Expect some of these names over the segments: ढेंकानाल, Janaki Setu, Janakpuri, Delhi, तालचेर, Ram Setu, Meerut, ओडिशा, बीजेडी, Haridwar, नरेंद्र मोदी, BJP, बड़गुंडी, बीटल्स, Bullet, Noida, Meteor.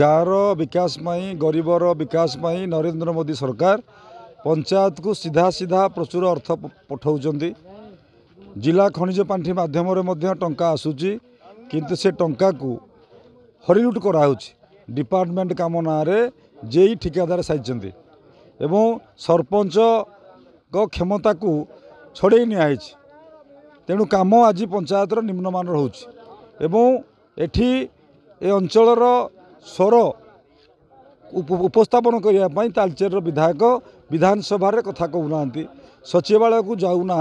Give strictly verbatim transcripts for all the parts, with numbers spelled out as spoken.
गाँवर विकास पाई गरीबर विकास पाई नरेंद्र मोदी सरकार पंचायत को सीधा सीधा प्रचुर अर्थ पठाउछन्ती। जिला खनिज पांठी माध्यम रे मध्य टंका आसुची, किंतु से टंका को हरिलुट कराउची डिपार्टमेंट काम ना रे जेई ठिकादार साजिछन्ती एवं सरपंच को क्षमता को छड़े नियाइछ। तेणु काम आज पंचायत रो निम्नमान रहउची एवं एठी ए अंचल रो स्वर उपस्थापन करने तालचेर विधायक विधानसभा कथा कहूना, सचिवालय को जाऊना,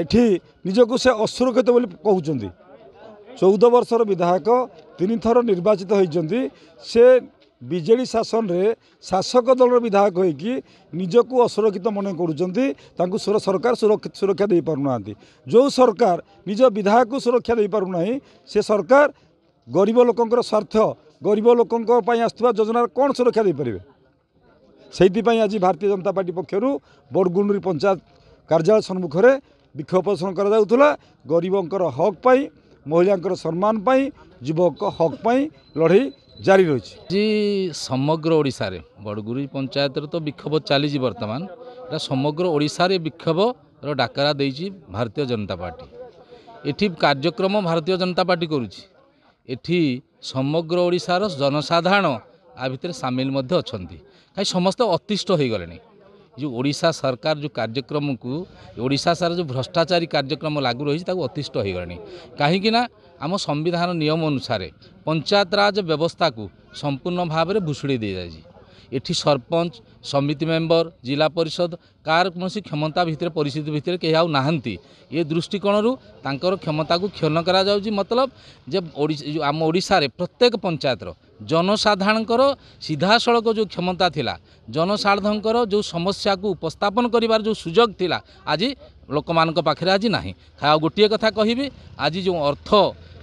एठी निजक से असुरक्षित बोली कहते। चौदह वर्षर विधायक तीन थर निर्वाचित होती, से बीजेडी शासन रे शासक दल विधायक होगी निजक असुरक्षित मन कर सरकार सुरक्षा दे पारना। जो सरकार निज विधायक को सुरक्षा दे पारना से सरकार गरीब लोकंर स्वार्थ गरीब लोकंपाई आसुवा योजनार कौन सुरक्षा दे पारे। से आज भारतीय जनता पार्टी पक्षर बड़गुंडरी पंचायत कार्यालय सम्मुख में विक्षोभ प्रदर्शन करा, गरीबंर हक पाई महिला सम्मान पाई युवक हक पाई लड़ाई जारी रही। जी समग्र ओडिशा रे बड़गुंडरी पंचायत रे तो विक्षोभ चली बर्तमान समग्र ओडिशा रे विक्षोभर डाकरा दे भारतीय जनता पार्टी। एठी कार्यक्रम भारतीय जनता पार्टी करुच्ची, एठी समग्र ओडिशार जनसाधारण आ भितर सामिल मध्य अच्छा। कहीं समस्त अतिष्ट हो गले जो ओडिशा सरकार जो कार्यक्रम को ओडिशा सारा जो भ्रष्टाचारी कार्यक्रम लागू रही अतिष्ट हो गले। कहीं आम संविधान नियम अनुसार पंचायत राज व्यवस्था को संपूर्ण भाव में भुशुड़ी दी जाए। एठी सरपंच समिति मेंबर जिला परिषद कार कौन क्षमता भितर परिस्थिति भितर कहीं आउ नाहंती। ये दृष्टिकोण रू तांकर क्षमता को क्षीण करा जाउजी, मतलब जब आम ओडिशा रे प्रत्येक पंचायत रो जनसाधारणकर सीधा सड़क जो क्षमता थिला, जनसाधारणकर जो समस्या को उपस्थापन करिवार जो सुजोग थिला आज लोक मानक पाखरे आज नाही। गोटे कथा कहिबी आज जो अर्थ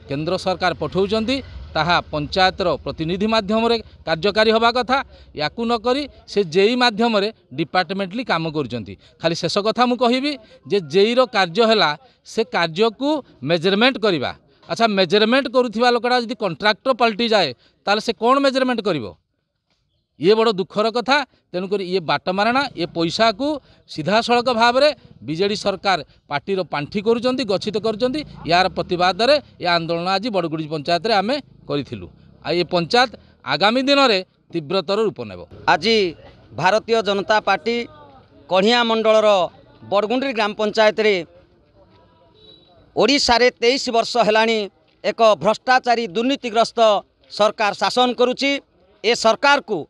केंद्र सरकार पठाउछन्ती ताहा पंचायतर प्रतिनिधि माध्यम रे कार्यकारी होबा कथा, या नकरी से जेई माध्यम रे डिपार्टमेंटली काम करुँच। खाली शेष कथा मु कहिबी जे जेई रो कार्य हैला से कार्य को मेजरमेंट करिबा। अच्छा मेजरमेंट करुथिबा लोकटा जदी कंट्राक्टर पलटी जाए ताले से कोन मेजरमेंट करिवो, ये बड़ दुखर कथा। तेणुक ये बाट मारणा ये पैसा को सीधा सड़क भाव में बीजेडी सरकार पार्टी पांठी करुँच गच्छित करुँच। यार प्रतिवाद रे ये आंदोलन आज बड़गुडी पंचायत रे आमे करिथिलु। आ ये पंचायत आगामी दिन में तीव्रतर रूप नेब। आज भारतीय जनता पार्टी कणिया मंडलर बड़गुंडी ग्राम पंचायत रे ओडिशा रे तेईस वर्ष हेलानी एक भ्रष्टाचारी दुर्नीतिग्रस्त सरकार शासन करुची। ए सरकार को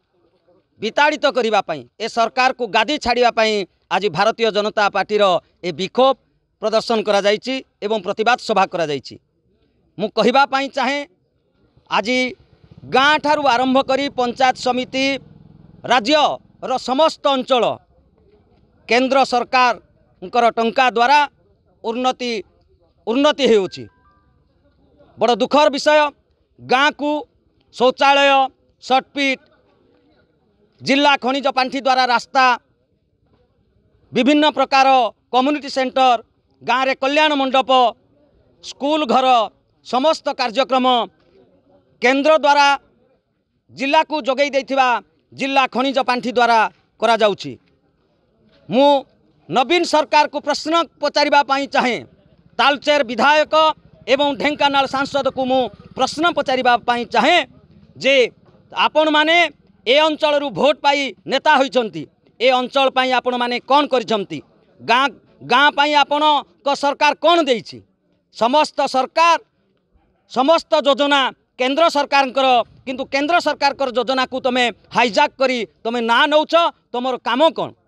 विताड़ित करिबा पई, ए सरकार को गादी छाड़िबा पई आज भारतीय जनता पार्टी रो ए विक्षोभ प्रदर्शन करा जायछि एवं प्रतिवाद सभा करा जायछि। मु कहिबा पई चाहे आज गाँ ठारू आरंभ करी पंचायत समिति राज्य रो समस्त अंचल केंद्र सरकार उनकर टंका द्वारा उन्नति उन्नति हेउछि। बड़ दुखर विषय गाँ को शौचालय सर्टपिट जिला खनिज पांठी द्वारा रास्ता विभिन्न प्रकार कम्युनिटी सेंटर गाँव में कल्याण मंडप स्कूल घर समस्त कार्यक्रम केंद्र द्वारा जिला को जोगई देथिबा जिला खनिज पांठी द्वारा करा जाउछि। मु नवीन सरकार को प्रश्न पचारिबा पई चाहे, तालचेर विधायक एवं ढेंकानाल सांसद को मु प्रश्न पचारिबा पई चाहे जे आपण माने ए अंचल रु भोट पाई नेता होइछन्ती, ए अंचल पाई आपण माने कौन करिछन्ती, गाँ गाँ पाई आपण को सरकार कौन देइछि। समस्त सरकार समस्त योजना केंद्र सरकार कर, किंतु केंद्र सरकार कर योजना को तुम हाइजैक करी तुम ना नौछ, तुमर काम कौन।